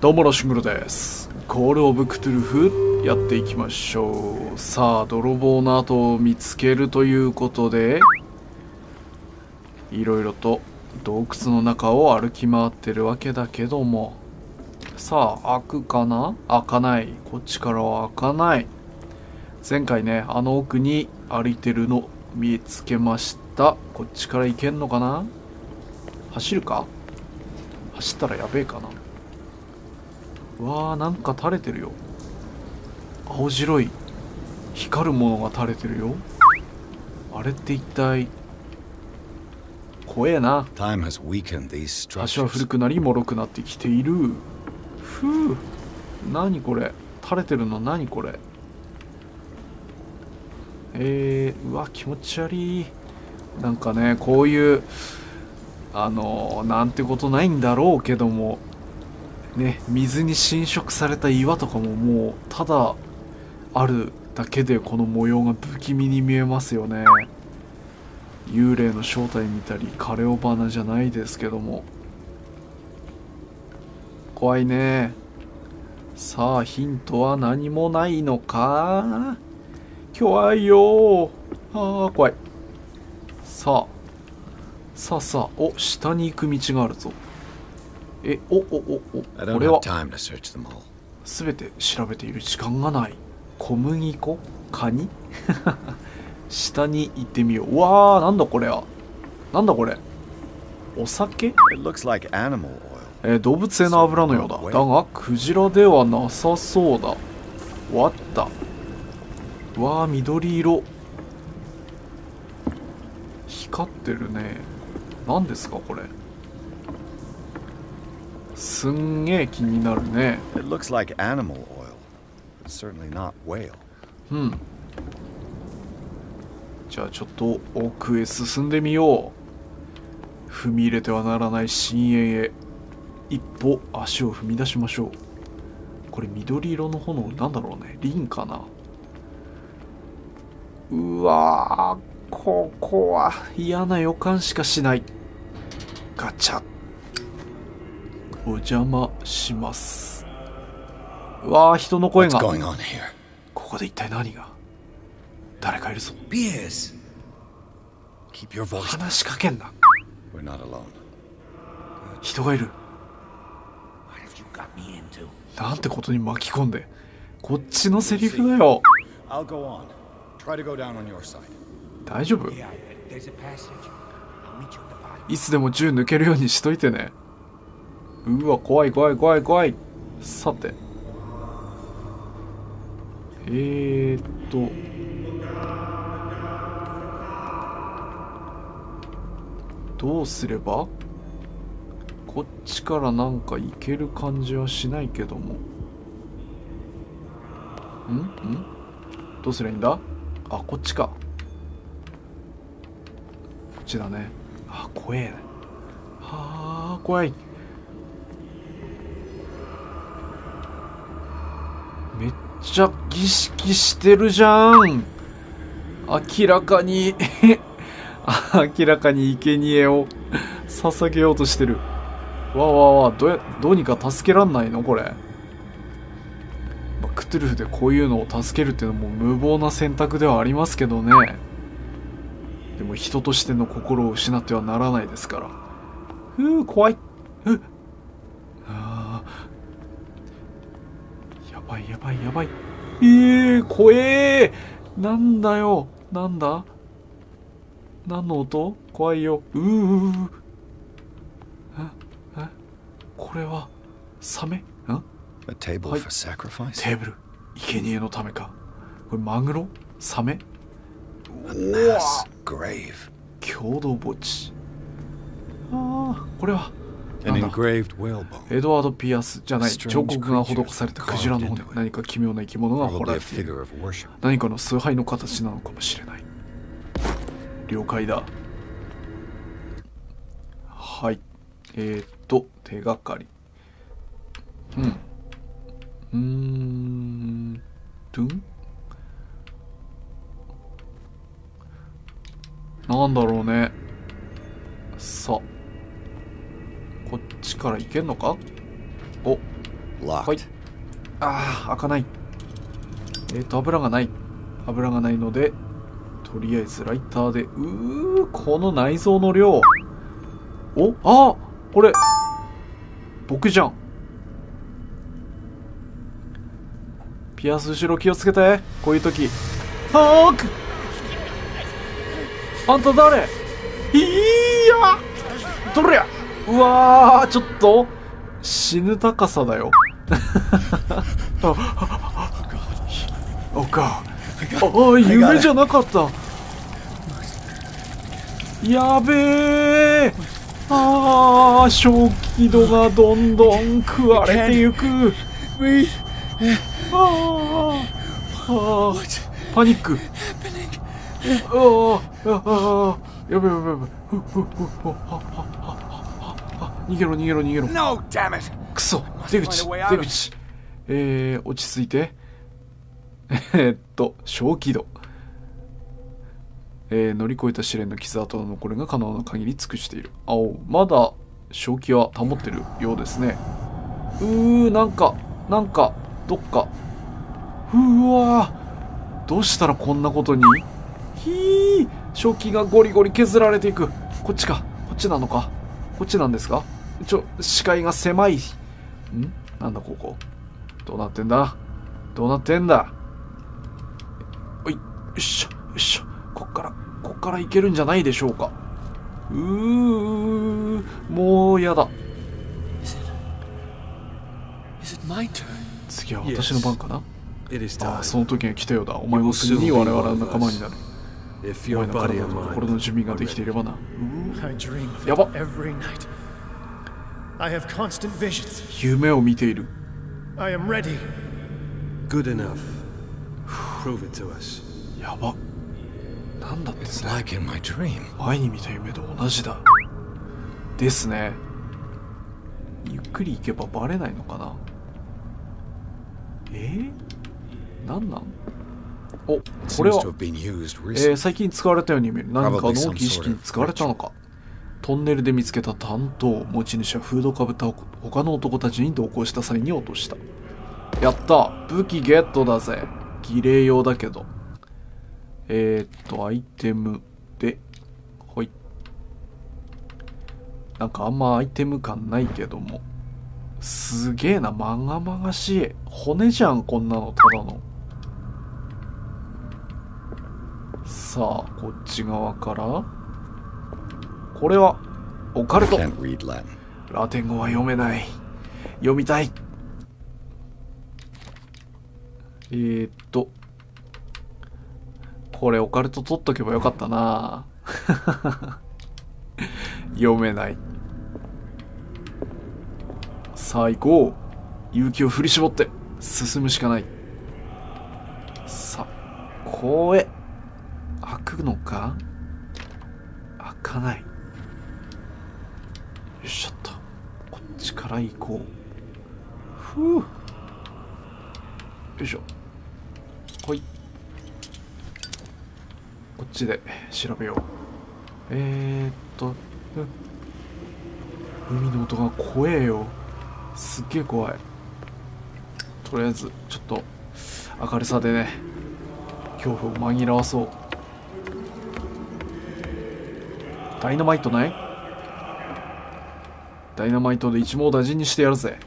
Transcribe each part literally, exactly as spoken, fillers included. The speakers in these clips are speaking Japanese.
どうもロシングルです。コールオブクトゥルフやっていきましょう。さあ、泥棒の跡を見つけるということで、いろいろと洞窟の中を歩き回ってるわけだけども、さあ開くかな？開かない。こっちからは開かない。前回ね、あの奥に歩いてるの見つけました。こっちから行けんのかな？走るか？走ったらやべえかな。うわー、なんか垂れてるよ。青白い光るものが垂れてるよ。あれって一体。怖えな。足は古くなり脆くなってきている。ふう、何これ垂れてるの、何これ。えー、うわ気持ち悪い。なんかね、こういうあのー、なんてことないんだろうけどもね、水に浸食された岩とかももうただあるだけでこの模様が不気味に見えますよね。幽霊の正体見たり枯れ尾花じゃないですけども、怖いね。さあ、ヒントは何もないのか。怖いよー。あー、怖い。さあさあさあ、お、下に行く道があるぞ。え、おおおお、これは全て調べている時間がない。小麦粉、カニ下に行ってみよう。うわー、なんだこれは。なんだこれ、お酒、えー、動物性の油のようだ。だがクジラではなさそうだ。割った。うわー、緑色光ってるね。何ですかこれ、すんげえ気になるね。うん。じゃあちょっと奥へ進んでみよう。踏み入れてはならない深淵へ一歩足を踏み出しましょう。これ緑色の炎、なんだろうね。凛かな。うわー、ここは嫌な予感しかしない。ガチャ、お邪魔します。うわー、人の声が。ここで一体何が。誰かいるぞ。話しかけんな。人がいる。なんてことに巻き込んで。こっちのセリフだよ。大丈夫？いつでも銃抜けるようにしといてね。うわ、怖い怖い怖い怖い。さて、えーっとどうすれば。こっちからなんかいける感じはしないけども、んん、どうすりゃいいんだ。あ、こっちか。こっちだね。あ、怖え。はあ、怖い。めっちゃ儀式してるじゃん。明らかに明らかに生贄を捧げようとしてる。わわわ、どうや、どうにか助けらんないのこれ。クトゥルフでこういうのを助けるっていうのも無謀な選択ではありますけどね。でも人としての心を失ってはならないですから。ふう、怖い。ふう、やばいやばいやばい。えー、怖えー。なんだよ、なんだ、何の音。怖いよ。ううう、ああ、これはサメ。ん、はい、テーブル、生贄のためか。これマグロ、サメ、共同墓地。ああ、これはエドワード・ピアスじゃない。彫刻が施されたクジラの骨。何か奇妙な生き物が彫られている。何かの崇拝の形なのかもしれない。了解だ。はい、えー、っと手がかり、うんうーんとん、なんだろうね。さあ、こっちから行けんのか。お、はい、ああ開かない。えっと油がない、油がないのでとりあえずライターで。うー、この内臓の量。お、あ、これ僕じゃん。ピアス後ろ気をつけて、こういう時。はーく、あんた誰。いやどれや。うわー、ちょっと死ぬ高さだよ。おか、ああ夢じゃなかった。やべえ、ああ正気度がどんどん食われてゆく。ああパニック。ああやべやべやべ、逃げろ逃げろ逃げろ。くそ、出口出口。えー、落ち着いて。えっと正気度、えー、乗り越えた試練の傷跡の残りが可能な限り尽くしている。あお、まだ正気は保ってるようですね。うー、なんかなんかどっか、うわー、どうしたらこんなことに。ひー、正気がゴリゴリ削られていく。こっちか、こっちなのか、こっちなんですか。ちょ、視界が狭い。ん、なんだここ、どうなってんだどうなってんだ。おい、よっしゃよっしゃ、こっからこっから行けるんじゃないでしょうか。うー、もうやだ。次は私の番かな。ああ、その時が来たようだ。お前もすぐに我々の仲間になる。お前の体と心の準備ができていればな。やばっ、夢を見ている。やば、なんだってそれ。前に見た夢と同じだですね。ゆっくり行けばバレないのかな。えー、なんなん。お、これは、えー、最近使われたように見える。何かの大きい意識に使われたのか。トンネルで見つけた担当持ち主はフードかぶった他の男たちに同行した際に落とした。やった、武器ゲットだぜ。儀礼用だけど。えー、っとアイテムで、ほい、なんかあんまアイテム感ないけども、すげえな、まがまがしい。骨じゃんこんなの、ただの。さあこっち側から。これはオカルト。ラテン語は読めない。読みたい。えー、っとこれオカルト取っとけばよかったな。読めない。さあ行こう。勇気を振り絞って進むしかない。さあこうへ開くのか。開かない。よいしょっと、こっちから行こう。ふう、よいしょ。ほい、こっちで調べよう。えー、っと海の音が怖えよ、すっげえ怖い。とりあえずちょっと明るさでね、恐怖を紛らわそう。ダイナマイトない？ダイナマイトで一網打尽にしてやるぜ。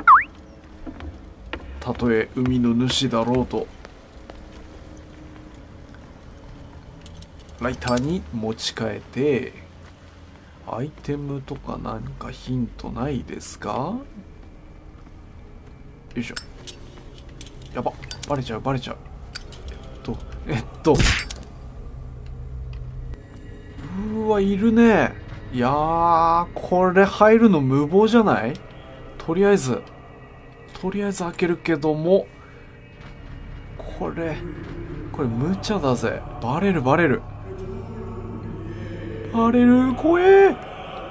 たとえ海の主だろうと。ライターに持ち替えて。アイテムとか何かヒントないですか。よいしょ。やば、バレちゃうバレちゃう。えっとえっとうわ、いるね。いやー、これ入るの無謀じゃない。とりあえずとりあえず開けるけども、これこれ無茶だぜ。バレるバレるバレる。怖え。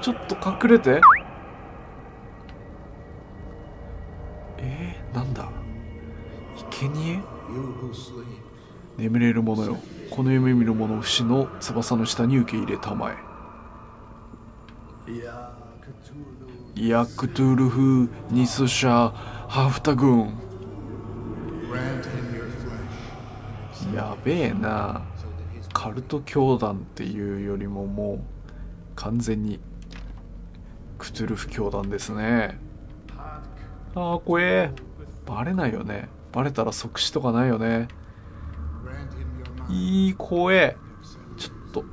ちょっと隠れて。なんだ、生贄。眠れる者よ、この夢見る者を不死の翼の下に受け入れたまえ。ヤクトゥルフ・ニスシャ・ハフタ軍。やべえな。カルト教団っていうよりももう完全にクトゥルフ教団ですね。ああ、怖え。バレないよね。バレたら即死とかないよね。いい、怖え。ちょっと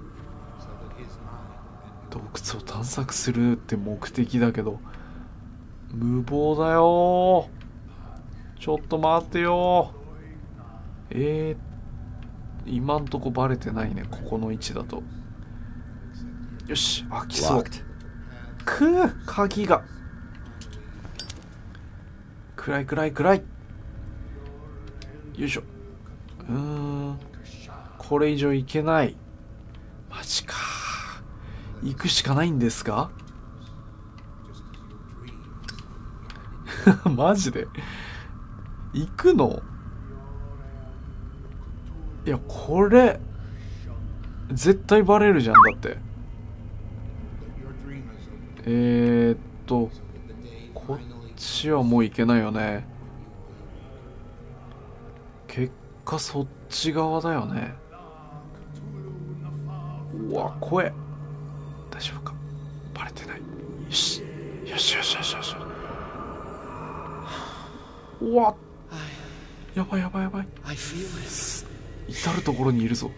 洞窟を探索するって目的だけど無謀だよ。ちょっと待ってよ。えー、今んとこバレてないね。ここの位置だと。よし、開きそう。くぅ、鍵が。暗い暗い暗い。よいしょ。うーん、これ以上いけない。マジか。行くしかないんですか？マジで行くの？いや、これ絶対バレるじゃん。だってえー、っとこっちはもういけないよね。結果そっち側だよね。うわ、怖え。大丈夫か、バレてない。よしよしよしよしよし。うわ、やばいやばいやばい。至る所にいるぞ。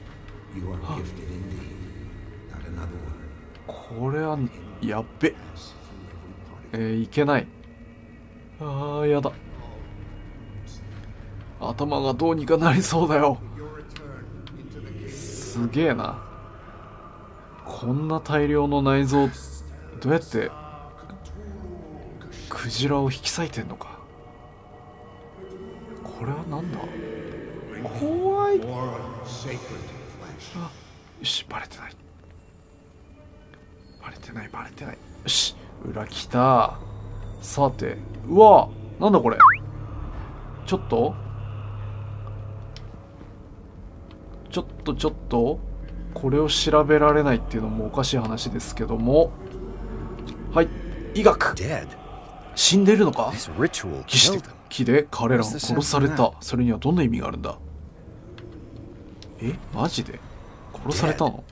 これはやっべ。えー、いけない。あー、やだ。頭がどうにかなりそうだよ。すげえな。こんな大量の内臓どうやってクジラを引き裂いてんのか。これはなんだ。怖い。あ、よし、バレてない。バレてないバレてない。よし、裏来た。さて、うわ、なんだこれ。ちょっとちょっとちょっとこれを調べられないっていうのもおかしい話ですけども。はい、医学。死んでいるのか。儀式で彼らを殺された。それにはどんな意味があるんだ。え、マジで殺されたの？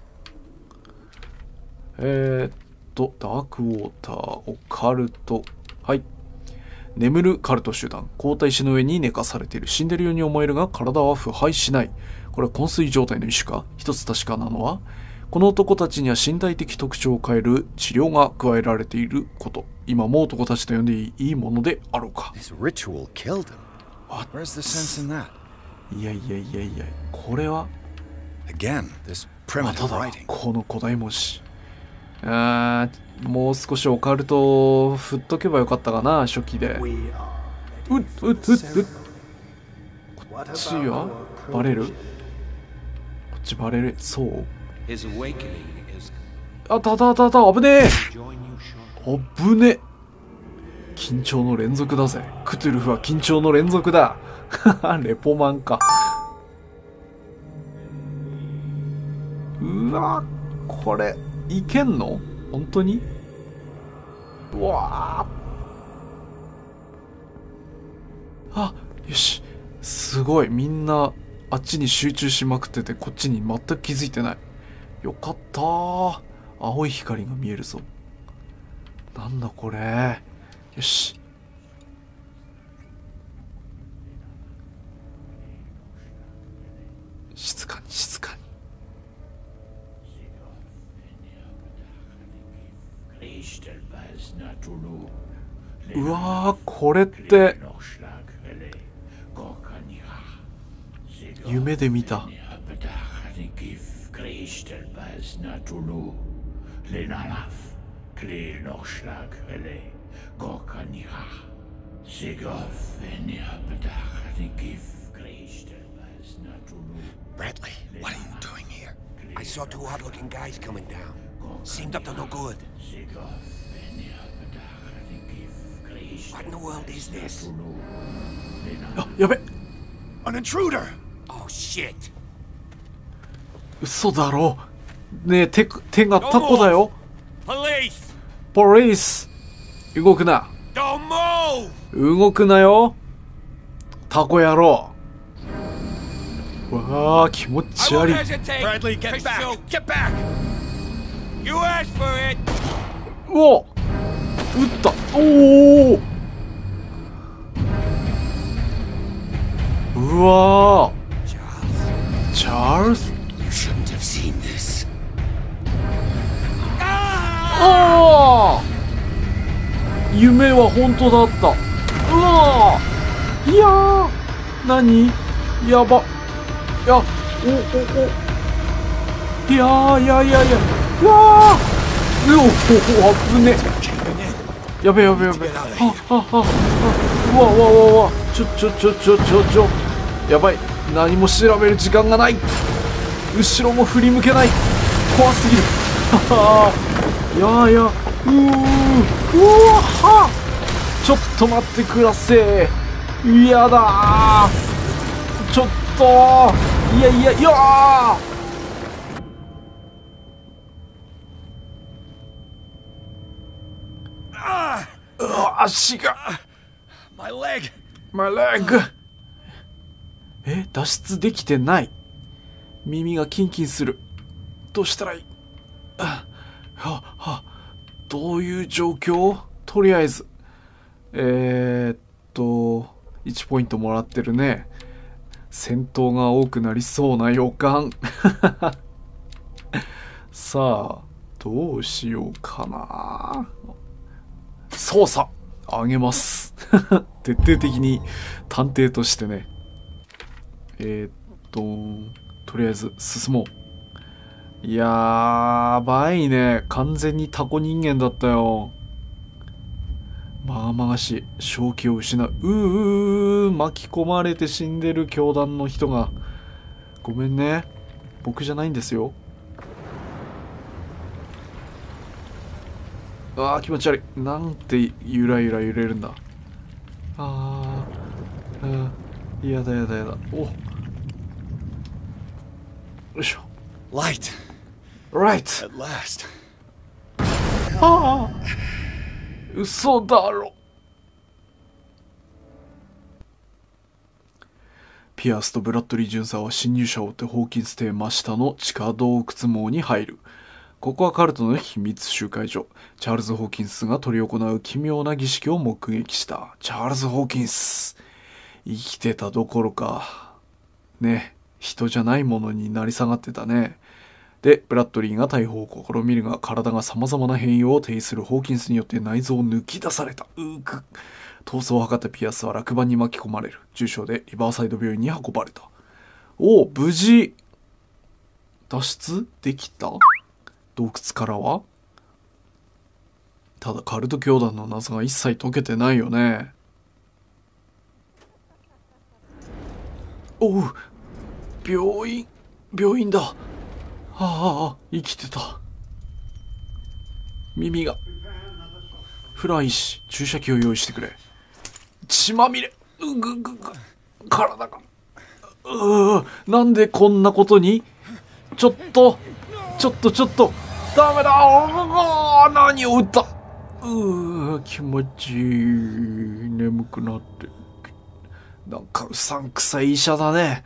えー、っとダークウォーター、オカルト。はい、眠るカルト集団。凍った石の上に寝かされている。死んでるように思えるが体は腐敗しない。これは昏睡状態の一種か。一つ確かなのはこの男たちには身体的特徴を変える治療が加えられていること。今も男たちと呼んでいいものであろうか。いやいやいやいや、これはまただ、この古代文字。あー、もう少しオカルトを振っとけばよかったかな、初期で。うっうっうっうっ。こっちはバレる？こっちバレる。そう、あったあったあったあった。危ねえ危ねえ。緊張の連続だぜ。クトゥルフは緊張の連続だ。レポマンか。うわ、これいけんの？本当に？うわー。あ、よし。すごい。みんなあっちに集中しまくってて、こっちに全く気づいてない。よかったー。青い光が見えるぞ。なんだこれ。よし。静かに静かに。うわー、これって夢で見た。Bradley, what are you doing here? I saw two odd-looking guys coming down. Seemed up to no good. What in the world is this? Oh, yabe! An intruder! Oh shit! 嘘だろ。ねえ、手手がタコだよ。ポリス、動くな。動くなよ、タコ野郎。うわあ、気持ち悪い。うお、撃った。おお。うわー、チャールズ。ああ、夢は本当だった。うわー、いやー、何？やば。いや、おおお。いやー、いやいやいや。うわー。うおお、危ね。やべやべやべ。ああああ。うわうわうわうわ。ちょちょちょちょちょちょ。やばい。何も調べる時間がない。後ろも振り向けない。怖すぎる。はは。いやいや。うーうわは。ちょっと待ってください。やだー。ちょっと。いやいやいやー。足が、my leg, my leg。え、脱出できてない。耳がキンキンする。どうしたらいい？あ、は、は、どういう状況？とりあえず、えー、っといちポイントもらってるね。戦闘が多くなりそうな予感。さあ、どうしようかな。操作あげます。徹底的に探偵としてね。えー、っと、とりあえず進もう。いやー、やばいね。完全にタコ人間だったよ。まがまがしい。正気を失う。うーうー、巻き込まれて死んでる教団の人が。ごめんね。僕じゃないんですよ。あー、気持ち悪い。なんてゆらゆら揺れるんだ。あー、うん、やだやだやだ。お、よいしょ。ライトライト。ああ、嘘だろ。ピアスとブラッドリー巡査は侵入者を追ってホーキンス邸真下の地下洞窟網に入る。ここはカルトの秘密集会所。チャールズ・ホーキンスが執り行う奇妙な儀式を目撃した。チャールズ・ホーキンス。生きてたどころか。ね。人じゃないものになり下がってたね。で、ブラッドリーが逮捕を試みるが、体が様々な変容を呈するホーキンスによって内臓を抜き出された。うーく。逃走を図ったピアスは落盤に巻き込まれる。重傷でリバーサイド病院に運ばれた。おお、無事。脱出できた？洞窟からはただカルト教団の謎が一切解けてないよね。おう、病院病院だ。ああ、生きてた。耳がフライし、注射器を用意してくれ。血まみれ。うぐぐぐ、体が。うう、なんでこんなことに。ちょっとちょっとちょっとダメだ。あ、何を打った。うー、気持ちいい。眠くなって。なんかうさんくさい医者だね。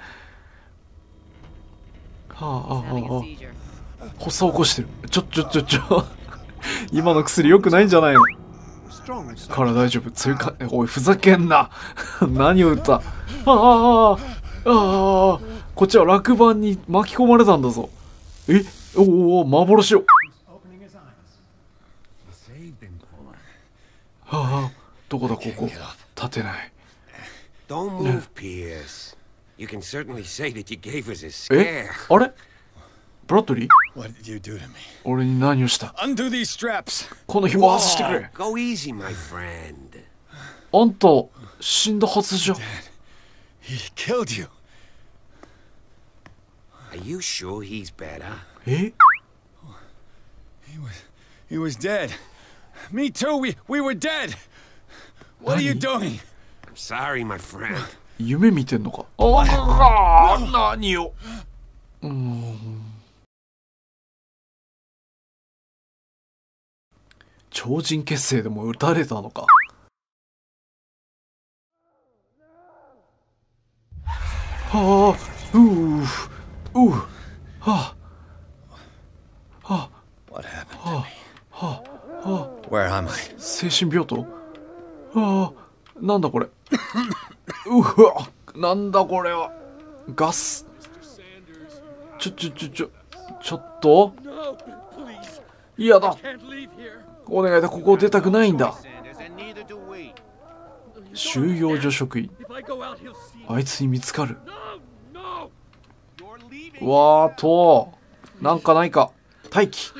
はあ、はあ、発作起こしてる。ちょちょちょちょ今の薬良くないんじゃないの。体大丈夫。強いか。おい、ふざけんな。何を打った。ああ、ああ、こっちは落盤に巻き込まれたんだぞ。え、おお、幻を。はあ、どこだここ。立てない。え、あれ、ブラッドリー、俺に何をした。この紐を外してくれ。あんた死んだはずじゃ。え？ He was, he was dead. Me too. We, we were dead. What are you doing? I'm sorry, my friend. 夢見てんのか。ああ、何を。うん。超人結成でも打たれたのか。はあ、うう、うう、はあ、はあ、はあ、はあ、はあ、精神病棟？はあ、なんだこれ。うわ、なんだこれは。ガス。ちょちょちょちょ、ちょっと。嫌だ。お願いだ、ここを出たくないんだ。収容所職員。あいつに見つかる。わーと、なんかないか。待機。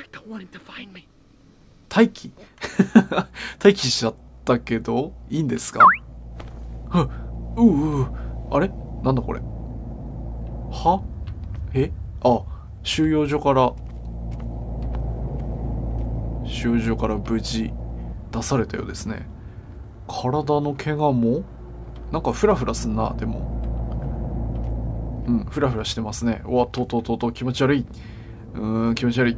待機待機しちゃったけど、いいんですか？はううう、あれなんだこれ。はえあ、収容所から、収容所から無事出されたようですね。体の怪我もなんかフラフラすんな。でもうんフラフラしてますね。うわっとととと、気持ち悪い。うーん気持ち悪い。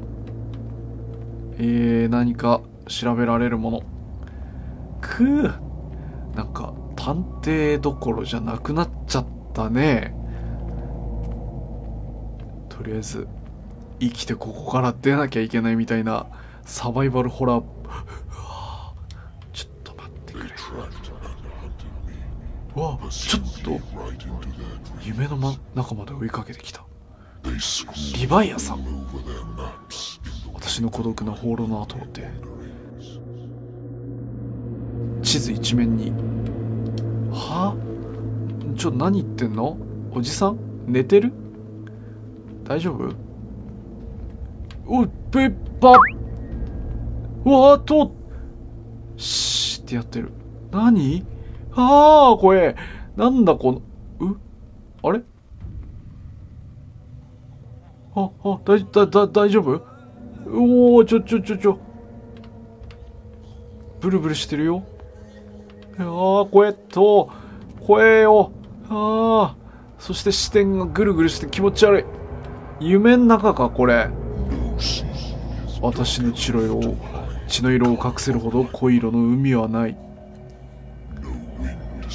えー、何か調べられるもの。くー、なんか探偵どころじゃなくなっちゃったね。とりあえず生きてここから出なきゃいけないみたいなサバイバルホラー。ちょっと待ってくれ。うわ、ちょっと夢の、ま、中まで追いかけてきたリヴァイアさん。私の孤独な放浪の後を追って。地図一面に。はあ、ちょ、何言ってんのおじさん。寝てる？大丈夫？おいペッパー。わあと、シーってやってる。何？ああ、これ。なんだこの、うあれあ、あ、だ、だ、だ、大丈夫？おー、ちょ、ちょ、ちょ、ちょ。ブルブルしてるよ。あー、こえっと、こえよ。ああ。そして視点がぐるぐるして気持ち悪い。夢の中か、これ。私の血の色を。血の色を隠せるほど濃い色の海はない。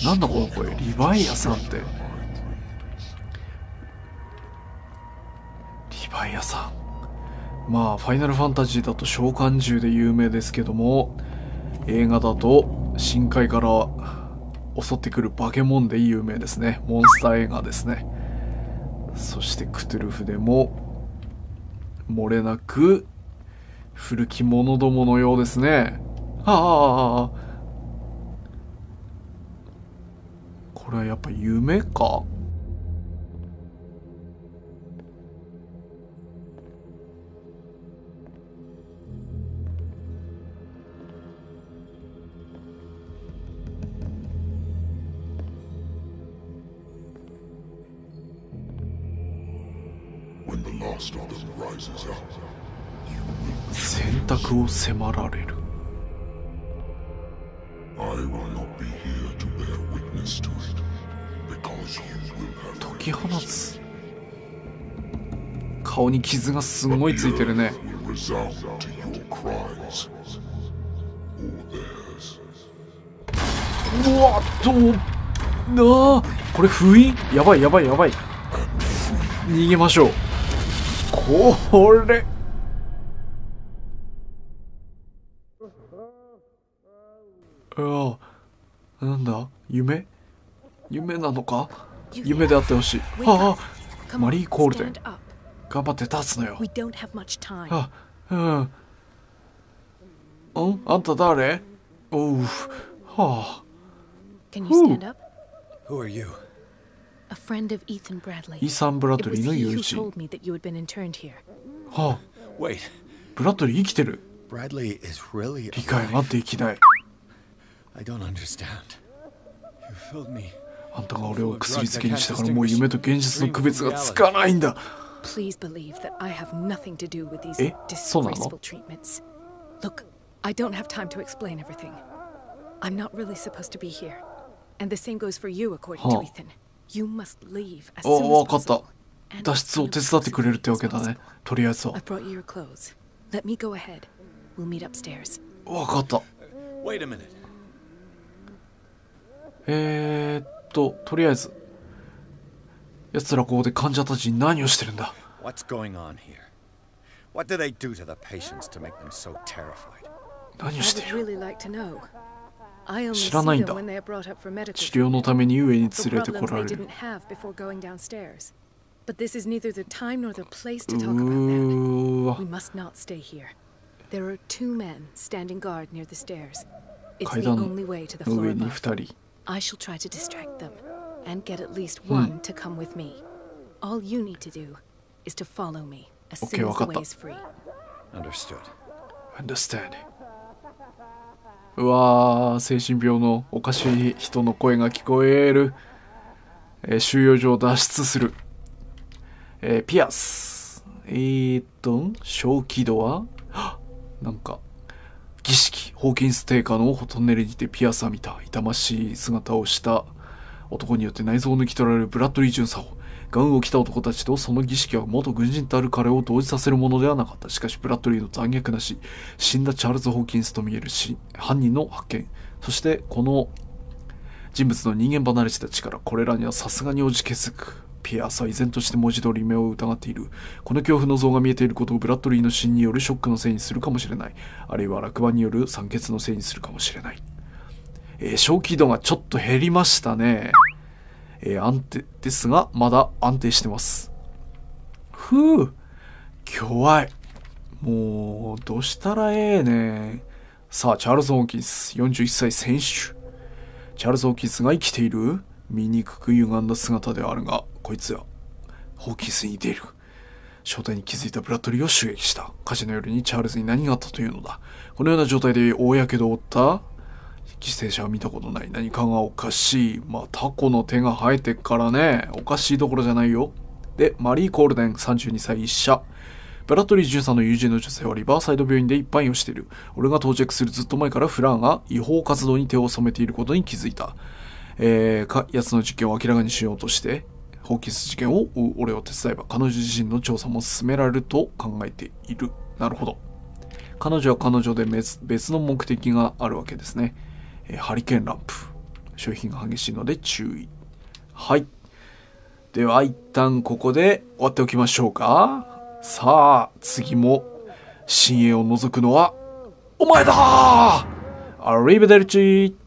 なんだこの声。リヴァイアさんって。リヴァイアさん、まあファイナルファンタジーだと召喚獣で有名ですけども、映画だと深海から襲ってくる化け物で有名ですね。モンスター映画ですね。そしてクトゥルフでも漏れなく古き者どものようですね。ああ、これはやっぱ夢か。選択を迫られる。解き放つ。顔に傷がすごいついてるね。うわっとなあ、これ封印。やばいやばいやばい。逃げましょう。これああ、なんだ夢夢なのか。夢であってほしい。ああ、マリー・コールデン、頑張って立つのよ。あ、うんうん、あんた誰。おう、はあ、イーサン・ブラッドリーの友人。はあ、ブラッドリー生きてる。理解はできない。あんたが俺を薬漬けにしたから、もう夢と現実の区別がつかないんだ。え、そうなの？ああ、分かった。脱出を手伝ってくれるってわけだね。とりあえずは。わかった。えーっと、とりあえず、奴らここで患者たちに何をしてるんだ。何をしてる？知らないんだ。治療のために上に連れてこられる。うーわ。階段の上にふたり。OK、わかった。うわー、精神病のおかしい人の声が聞こえる。えー、収容所を脱出する。えー、ピアス。えーっと、小気度はなんか、儀式。ホーキンス定家のトンネルにてピアスを見た。痛ましい姿をした男によって内臓を抜き取られるブラッドリー巡査を。ガウンを着た男たちとその儀式は元軍人たる彼を同時させるものではなかった。しかし、ブラッドリーの残虐なし、死んだチャールズ・ホーキンスと見えるし、犯人の発見。そして、この人物の人間離れした力、これらにはさすがにおじけづく。ピアスは依然として文字通り目を疑っている。この恐怖の像が見えていることをブラッドリーの死によるショックのせいにするかもしれない。あるいは落馬による酸欠のせいにするかもしれない。えー、正気度がちょっと減りましたね。えー、安定ですが、まだ安定してます。ふぅ、怖い。もう、どうしたらええね。さあ、チャールズ・ホーキンス、よんじゅういっさい選手。チャールズ・ホーキンスが生きている？醜く歪んだ姿であるが、こいつは、ホーキンスに似ている。正体に気づいたブラッドリーを襲撃した。火事の夜にチャールズに何があったというのだ。このような状態で大やけどを負った犠牲者は見たことない。何かがおかしい。まあ、タコの手が生えてっからね。おかしいどころじゃないよ。で、マリー・コールデン、さんじゅうにさい、一社。ブラッドリー巡査の友人の女性はリバーサイド病院で一般医をしている。俺が到着するずっと前からフランが違法活動に手を染めていることに気づいた。えー、か、奴の事件を明らかにしようとして、ホーキンス事件を追う俺を手伝えば、彼女自身の調査も進められると考えている。なるほど。彼女は彼女で別、別の目的があるわけですね。ハリケーンランプ。商品が激しいので注意。はい。では、一旦ここで終わっておきましょうか。さあ、次も、深淵を覗くのは、お前だー！アリベデルチー。